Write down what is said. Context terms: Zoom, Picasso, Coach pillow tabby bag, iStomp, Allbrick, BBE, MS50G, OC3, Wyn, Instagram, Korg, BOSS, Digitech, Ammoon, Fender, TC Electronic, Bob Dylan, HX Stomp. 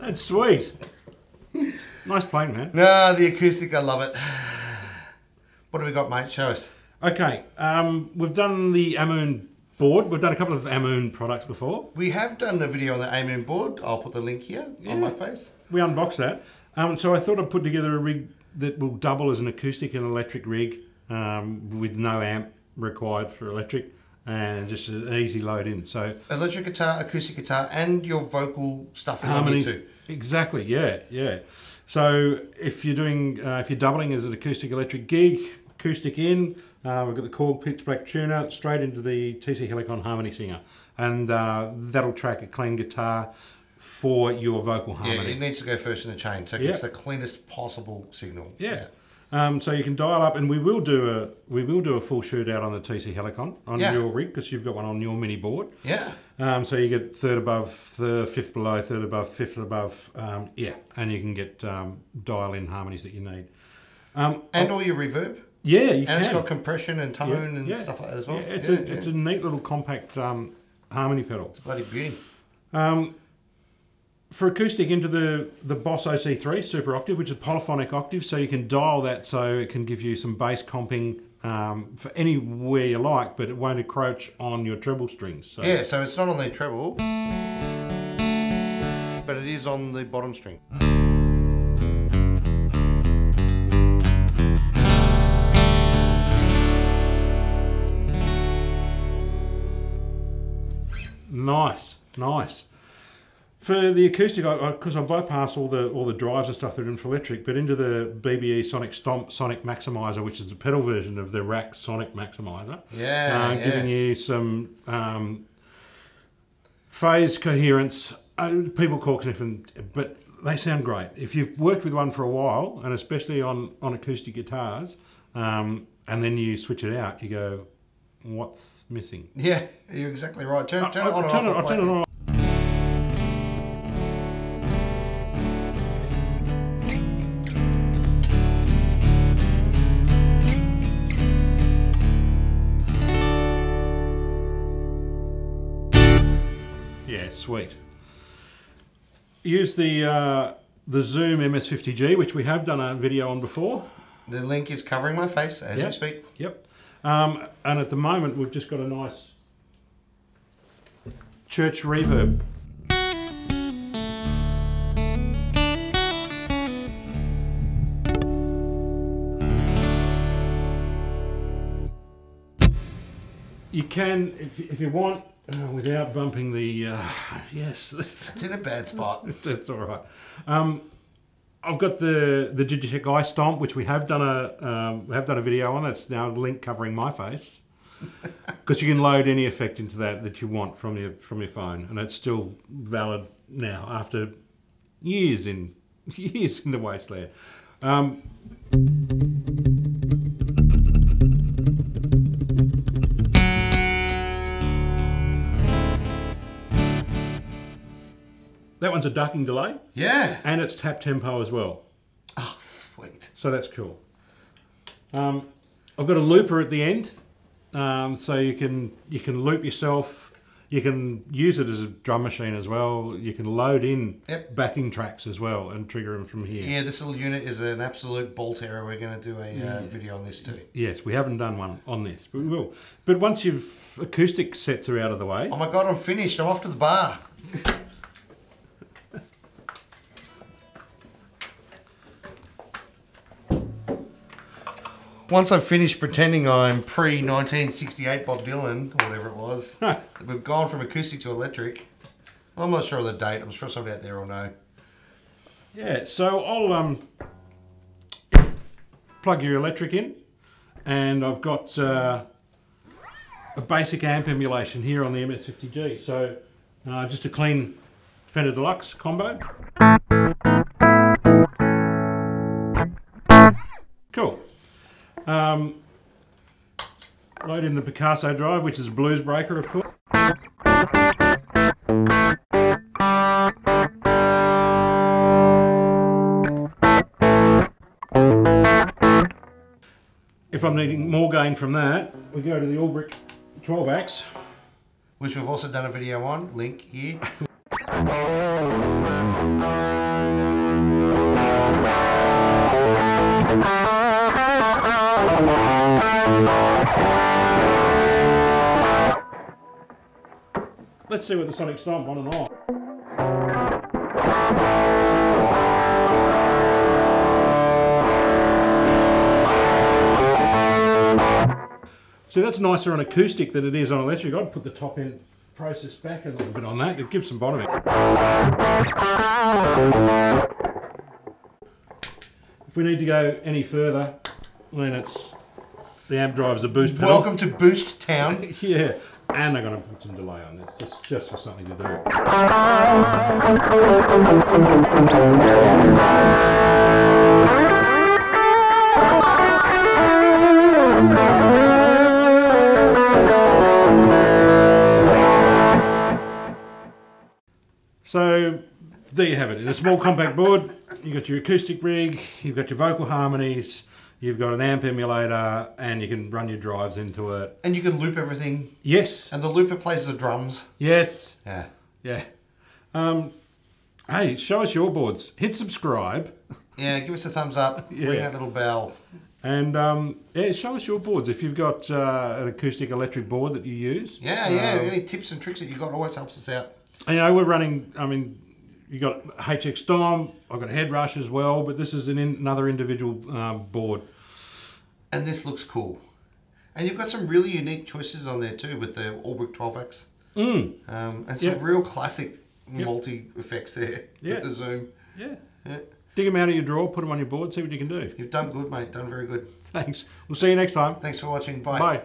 That's sweet. Nice plane, man. No, the acoustic, I love it. What do we got, mate? Show us. Okay, we've done the Ammoon board. We've done a couple of Ammoon products before. We have done a video on the Ammoon board. I'll put the link here on my face. We unboxed that. So I thought I'd put together a rig that will double as an acoustic and electric rig with no amp required for electric, and just an easy load in. So electric guitar, acoustic guitar, and your vocal stuff is on you too. Exactly. Yeah, yeah. So if you're doing, if you're doubling as an acoustic electric gig, acoustic in, we've got the Korg pitch black tuner straight into the TC Helicon harmony singer, and that'll track a clean guitar for your vocal harmony. Yeah, it needs to go first in the chain, so it's the cleanest possible signal. Yeah. So you can dial up, and we will do a full shootout on the TC Helicon on your rig, because you've got one on your mini board. Yeah. So you get third above, fifth below, third above, fifth above. Yeah, and you can get dial in harmonies that you need. And all your reverb. Yeah, you can. And it's got compression and tone and stuff like that as well. Yeah, it's a neat little compact harmony pedal. It's a bloody beauty. For acoustic into the BOSS OC3 Super Octave, which is polyphonic octave, so you can dial that so it can give you some bass comping for anywhere you like, but it won't encroach on your treble strings. So. Yeah, so it's not on the treble, but it is on the bottom string. Nice, nice. For the acoustic, because I bypass all the drives and stuff that are in for electric, but into the BBE Sonic Stomp Sonic Maximizer, which is the pedal version of the rack Sonic Maximizer. Yeah, giving you some phase coherence. People call it, but they sound great. If you've worked with one for a while, and especially on acoustic guitars, and then you switch it out, you go, what's missing? Yeah, you're exactly right. Turn it on and off. I'll turn it on. Sweet. Use the Zoom MS50G, which we have done a video on before. The link is covering my face as you speak. Yep. And at the moment, we've just got a nice church reverb. You can, if you want, without bumping the, yes. It's in a bad spot. It's all right. I've got the Digitech iStomp, which we have done a video on. That's now a link covering my face, because you can load any effect into that you want from your phone, and it's still valid now after years in the wasteland. That one's a ducking delay. Yeah. And it's tap tempo as well. Oh, sweet. So that's cool. I've got a looper at the end, so you can loop yourself. You can use it as a drum machine as well. You can load in backing tracks as well and trigger them from here. Yeah, this little unit is an absolute ball terror. We're going to do a video on this too. Yes, we haven't done one on this, but we will. But once your acoustic sets are out of the way. Oh my God, I'm finished. I'm off to the bar. Once I've finished pretending I'm pre-1968 Bob Dylan, or whatever it was, we've gone from acoustic to electric. I'm not sure of the date. I'm sure somebody out there will know. Yeah, so I'll plug your electric in, and I've got a basic amp emulation here on the MS50G. So just a clean Fender Deluxe combo. Cool. Load in the Picasso drive, which is a blues breaker, of course. If I'm needing more gain from that, we go to the Allbrick 12-axe, which we've also done a video on, link here. Let's see what the sonic stomp on and off. So that's nicer on acoustic than it is on electric. I'd put the top end process back a little bit on that. It gives some bottoming. If we need to go any further, then it's the amp drive's a boost pedal. Welcome to Boost Town. Yeah, and I'm going to put some delay on this just for something to do. So there you have it. In a small compact board, you've got your acoustic rig, you've got your vocal harmonies, you've got an amp emulator, and you can run your drives into it. And you can loop everything. Yes. And the looper plays the drums. Yes. Yeah. Yeah. Hey, show us your boards. Hit subscribe. Yeah, give us a thumbs up. Yeah. Ring that little bell. And yeah, show us your boards. If you've got an acoustic electric board that you use. Yeah, yeah. Any tips and tricks that you've got always helps us out. You know, we're running, I mean, you got HX Stomp, I've got Head Rush as well, but this is another individual board. And this looks cool. And you've got some really unique choices on there too with the Allbrick 12X. Mm. And some real classic multi effects there with the Zoom. Yeah. Dig them out of your drawer, put them on your board, see what you can do. You've done good, mate. Done very good. Thanks. We'll see you next time. Thanks for watching. Bye. Bye.